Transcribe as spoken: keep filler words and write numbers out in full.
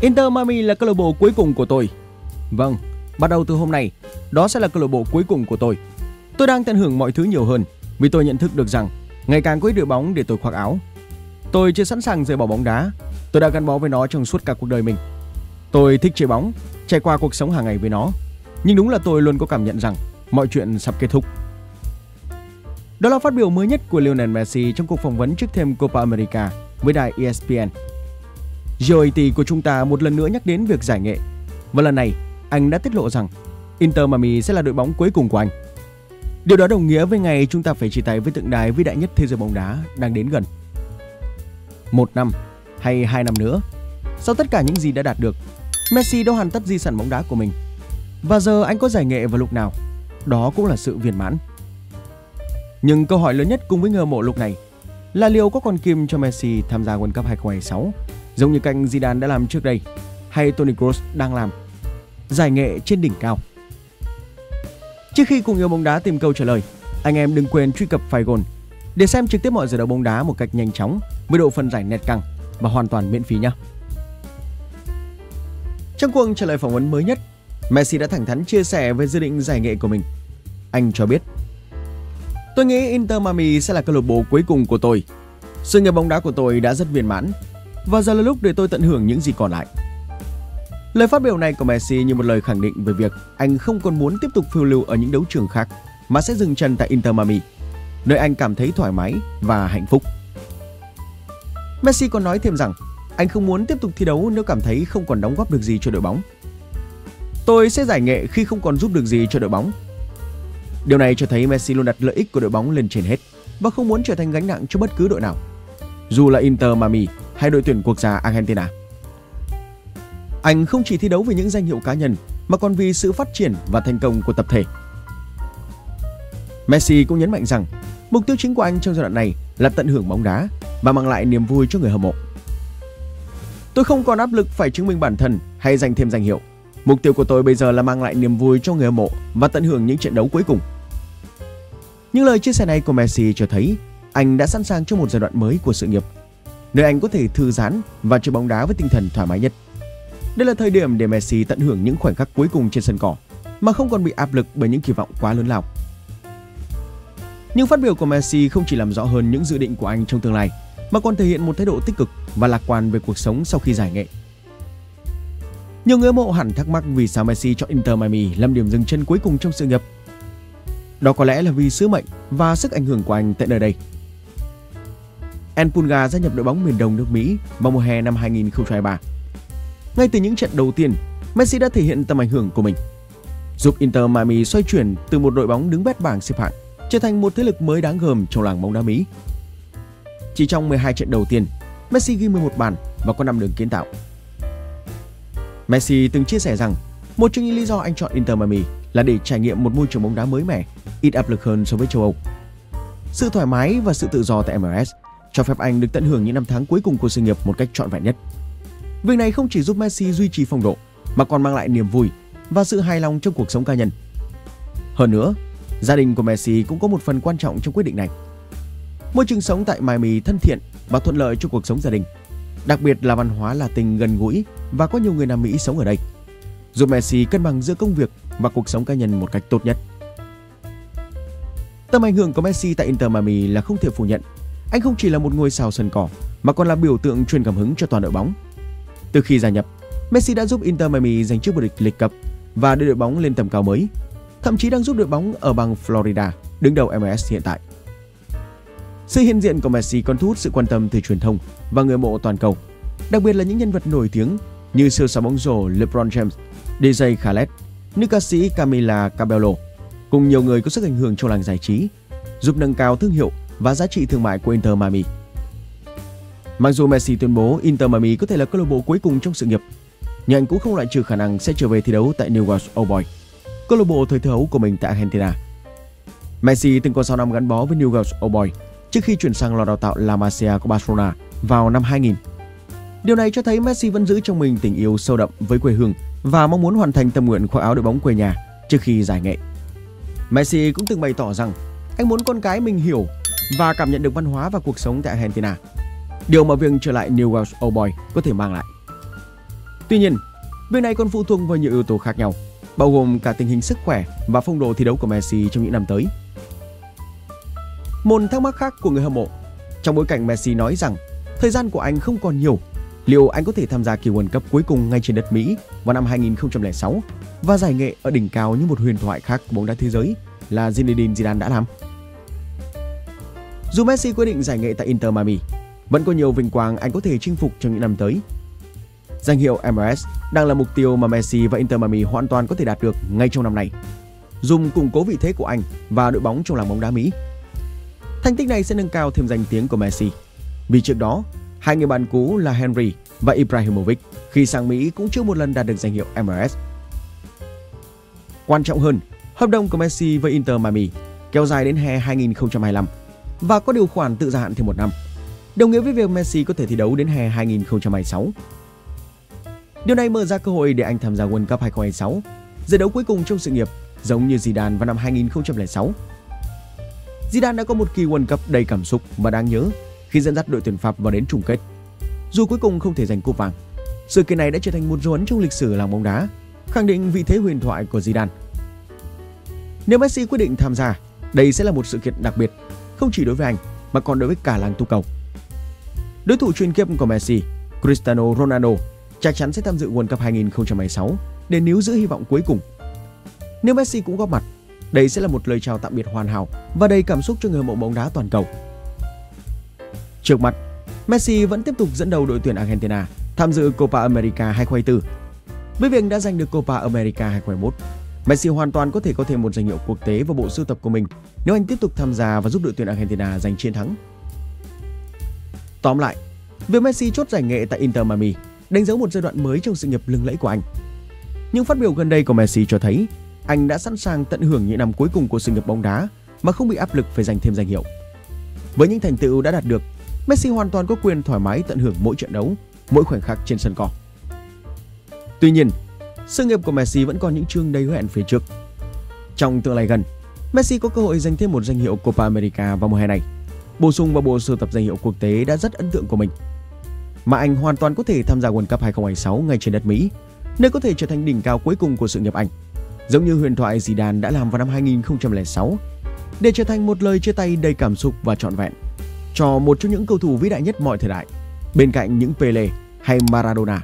Inter Miami là câu lạc bộ cuối cùng của tôi. Vâng, bắt đầu từ hôm nay, đó sẽ là câu lạc bộ cuối cùng của tôi. Tôi đang tận hưởng mọi thứ nhiều hơn vì tôi nhận thức được rằng ngày càng có ít đội bóng để tôi khoác áo. Tôi chưa sẵn sàng rời bỏ bóng đá. Tôi đã gắn bó với nó trong suốt cả cuộc đời mình. Tôi thích chơi bóng, trải qua cuộc sống hàng ngày với nó. Nhưng đúng là tôi luôn có cảm nhận rằng mọi chuyện sắp kết thúc. Đó là phát biểu mới nhất của Lionel Messi trong cuộc phỏng vấn trước thềm Copa America với đài E S P N. giê o a tê của chúng ta một lần nữa nhắc đến việc giải nghệ. Và lần này, anh đã tiết lộ rằng Inter Miami sẽ là đội bóng cuối cùng của anh. Điều đó đồng nghĩa với ngày chúng ta phải chia tay với tượng đài vĩ đại nhất thế giới bóng đá đang đến gần. Một năm hay hai năm nữa, sau tất cả những gì đã đạt được, Messi đã hoàn tất di sản bóng đá của mình. Và giờ anh có giải nghệ vào lúc nào, đó cũng là sự viên mãn. Nhưng câu hỏi lớn nhất cùng với người hâm mộ lúc này là liệu có còn kìm cho Messi tham gia World Cup hai không hai sáu giống như cách Zidane đã làm trước đây, hay Toni Kroos đang làm, giải nghệ trên đỉnh cao. Trước khi cùng yêu bóng đá tìm câu trả lời, anh em đừng quên truy cập FyGoal để xem trực tiếp mọi giải đấu bóng đá một cách nhanh chóng với độ phân giải nét căng và hoàn toàn miễn phí nhé. Trong cuộc trả lời phỏng vấn mới nhất, Messi đã thẳng thắn chia sẻ về dự định giải nghệ của mình. Anh cho biết: "Tôi nghĩ Inter Miami sẽ là câu lạc bộ cuối cùng của tôi. Sự nghiệp bóng đá của tôi đã rất viên mãn và giờ là lúc để tôi tận hưởng những gì còn lại." Lời phát biểu này của Messi như một lời khẳng định về việc anh không còn muốn tiếp tục phiêu lưu ở những đấu trường khác mà sẽ dừng chân tại Inter Miami, nơi anh cảm thấy thoải mái và hạnh phúc. Messi còn nói thêm rằng anh không muốn tiếp tục thi đấu nếu cảm thấy không còn đóng góp được gì cho đội bóng. "Tôi sẽ giải nghệ khi không còn giúp được gì cho đội bóng." Điều này cho thấy Messi luôn đặt lợi ích của đội bóng lên trên hết và không muốn trở thành gánh nặng cho bất cứ đội nào, dù là Inter Miami hay đội tuyển quốc gia Argentina. Anh không chỉ thi đấu vì những danh hiệu cá nhân mà còn vì sự phát triển và thành công của tập thể. Messi cũng nhấn mạnh rằng mục tiêu chính của anh trong giai đoạn này là tận hưởng bóng đá và mang lại niềm vui cho người hâm mộ. "Tôi không còn áp lực phải chứng minh bản thân hay giành thêm danh hiệu. Mục tiêu của tôi bây giờ là mang lại niềm vui cho người hâm mộ và tận hưởng những trận đấu cuối cùng." Những lời chia sẻ này của Messi cho thấy anh đã sẵn sàng cho một giai đoạn mới của sự nghiệp, nơi anh có thể thư giãn và chơi bóng đá với tinh thần thoải mái nhất. Đây là thời điểm để Messi tận hưởng những khoảnh khắc cuối cùng trên sân cỏ mà không còn bị áp lực bởi những kỳ vọng quá lớn lao. Những phát biểu của Messi không chỉ làm rõ hơn những dự định của anh trong tương lai mà còn thể hiện một thái độ tích cực và lạc quan về cuộc sống sau khi giải nghệ. Nhiều người hâm mộ hẳn thắc mắc vì sao Messi chọn Inter Miami làm điểm dừng chân cuối cùng trong sự nghiệp. Đó có lẽ là vì sứ mệnh và sức ảnh hưởng của anh tại nơi đây. En Pulga gia nhập đội bóng miền Đông nước Mỹ vào mùa hè năm hai nghìn không trăm hai mươi ba. Ngay từ những trận đầu tiên, Messi đã thể hiện tầm ảnh hưởng của mình, giúp Inter Miami xoay chuyển từ một đội bóng đứng bét bảng xếp hạng trở thành một thế lực mới đáng gờm trong làng bóng đá Mỹ. Chỉ trong mười hai trận đầu tiên, Messi ghi mười một bàn và có năm đường kiến tạo. Messi từng chia sẻ rằng một trong những lý do anh chọn Inter Miami là để trải nghiệm một môi trường bóng đá mới mẻ, ít áp lực hơn so với châu Âu. Sự thoải mái và sự tự do tại M L S cho phép anh được tận hưởng những năm tháng cuối cùng của sự nghiệp một cách trọn vẹn nhất. Việc này không chỉ giúp Messi duy trì phong độ mà còn mang lại niềm vui và sự hài lòng trong cuộc sống cá nhân. Hơn nữa, gia đình của Messi cũng có một phần quan trọng trong quyết định này. Môi trường sống tại Miami thân thiện và thuận lợi cho cuộc sống gia đình, đặc biệt là văn hóa Latin gần gũi và có nhiều người Nam Mỹ sống ở đây, giúp Messi cân bằng giữa công việc và cuộc sống cá nhân một cách tốt nhất. Tầm ảnh hưởng của Messi tại Inter Miami là không thể phủ nhận. Anh không chỉ là một ngôi sao sân cỏ mà còn là biểu tượng truyền cảm hứng cho toàn đội bóng. Từ khi gia nhập, Messi đã giúp Inter Miami giành chức vô địch League Cup và đưa đội bóng lên tầm cao mới, thậm chí đang giúp đội bóng ở bang Florida đứng đầu M L S hiện tại. Sự hiện diện của Messi còn thu hút sự quan tâm từ truyền thông và người hâm mộ toàn cầu, đặc biệt là những nhân vật nổi tiếng như siêu sao bóng rổ LeBron James, D J Khaled, nữ ca sĩ Camila Cabello, cùng nhiều người có sức ảnh hưởng trong làng giải trí, giúp nâng cao thương hiệu và giá trị thương mại của Inter Miami. Mặc dù Messi tuyên bố Inter Miami có thể là câu lạc bộ cuối cùng trong sự nghiệp, nhưng anh cũng không loại trừ khả năng sẽ trở về thi đấu tại Newell's Old Boys, câu lạc bộ thời thơ ấu của mình tại Argentina. Messi từng có sáu năm gắn bó với Newell's Old Boys trước khi chuyển sang lò đào tạo La Masia của Barcelona vào năm hai nghìn. Điều này cho thấy Messi vẫn giữ trong mình tình yêu sâu đậm với quê hương và mong muốn hoàn thành tâm nguyện khoác áo đội bóng quê nhà trước khi giải nghệ. Messi cũng từng bày tỏ rằng anh muốn con cái mình hiểu và cảm nhận được văn hóa và cuộc sống tại Argentina, điều mà việc trở lại Newell's Old Boys có thể mang lại. Tuy nhiên, việc này còn phụ thuộc vào nhiều yếu tố khác nhau, bao gồm cả tình hình sức khỏe và phong độ thi đấu của Messi trong những năm tới. Một thắc mắc khác của người hâm mộ, trong bối cảnh Messi nói rằng thời gian của anh không còn nhiều, liệu anh có thể tham gia kỳ World Cup cuối cùng ngay trên đất Mỹ vào năm hai nghìn không trăm lẻ sáu và giải nghệ ở đỉnh cao như một huyền thoại khác của bóng đá thế giới là Zinedine Zidane đã làm? Dù Messi quyết định giải nghệ tại Inter Miami, vẫn có nhiều vinh quang anh có thể chinh phục trong những năm tới. Danh hiệu M L S đang là mục tiêu mà Messi và Inter Miami hoàn toàn có thể đạt được ngay trong năm nay, dùng củng cố vị thế của anh và đội bóng trong làng bóng đá Mỹ. Thành tích này sẽ nâng cao thêm danh tiếng của Messi, vì trước đó, hai người bạn cũ là Henry và Ibrahimovic khi sang Mỹ cũng chưa một lần đạt được danh hiệu M L S. Quan trọng hơn, hợp đồng của Messi với Inter Miami kéo dài đến hè hai nghìn không trăm hai mươi lăm và có điều khoản tự gia hạn thêm một năm, đồng nghĩa với việc Messi có thể thi đấu đến hè hai nghìn không trăm hai mươi sáu. Điều này mở ra cơ hội để anh tham gia World Cup hai nghìn không trăm hai mươi sáu, giải đấu cuối cùng trong sự nghiệp, giống như Zidane vào năm hai nghìn không trăm lẻ sáu. Zidane đã có một kỳ World Cup đầy cảm xúc và đáng nhớ khi dẫn dắt đội tuyển Pháp vào đến chung kết. Dù cuối cùng không thể giành cúp vàng, sự kiện này đã trở thành một dấu ấn trong lịch sử làng bóng đá, khẳng định vị thế huyền thoại của Zidane. Nếu Messi quyết định tham gia, đây sẽ là một sự kiện đặc biệt, không chỉ đối với anh mà còn đối với cả làng tu cầu. Đối thủ chuyên kiếp của Messi, Cristiano Ronaldo, chắc chắn sẽ tham dự World Cup hai nghìn không trăm hai mươi sáu để níu giữ hy vọng cuối cùng. Nếu Messi cũng góp mặt, đây sẽ là một lời chào tạm biệt hoàn hảo và đầy cảm xúc cho người hâm mộ bóng đá toàn cầu. Trước mặt, Messi vẫn tiếp tục dẫn đầu đội tuyển Argentina tham dự Copa America hai nghìn không trăm hai mươi tư. Với việc đã giành được Copa America hai nghìn không trăm hai mươi mốt, Messi hoàn toàn có thể có thêm một danh hiệu quốc tế vào bộ sưu tập của mình nếu anh tiếp tục tham gia và giúp đội tuyển Argentina giành chiến thắng. Tóm lại, việc Messi chốt giải nghệ tại Inter Miami đánh dấu một giai đoạn mới trong sự nghiệp lừng lẫy của anh. Những phát biểu gần đây của Messi cho thấy anh đã sẵn sàng tận hưởng những năm cuối cùng của sự nghiệp bóng đá mà không bị áp lực phải giành thêm danh hiệu. Với những thành tựu đã đạt được, Messi hoàn toàn có quyền thoải mái tận hưởng mỗi trận đấu, mỗi khoảnh khắc trên sân cỏ. Tuy nhiên, sự nghiệp của Messi vẫn còn những chương đầy hứa hẹn phía trước. Trong tương lai gần, Messi có cơ hội giành thêm một danh hiệu Copa America vào mùa hè này, bổ sung vào bộ sưu tập danh hiệu quốc tế đã rất ấn tượng của mình. Mà anh hoàn toàn có thể tham gia World Cup hai nghìn không trăm hai mươi sáu ngay trên đất Mỹ, nơi có thể trở thành đỉnh cao cuối cùng của sự nghiệp anh, giống như huyền thoại Zidane đã làm vào năm hai nghìn không trăm lẻ sáu, để trở thành một lời chia tay đầy cảm xúc và trọn vẹn cho một trong những cầu thủ vĩ đại nhất mọi thời đại, bên cạnh những Pele hay Maradona.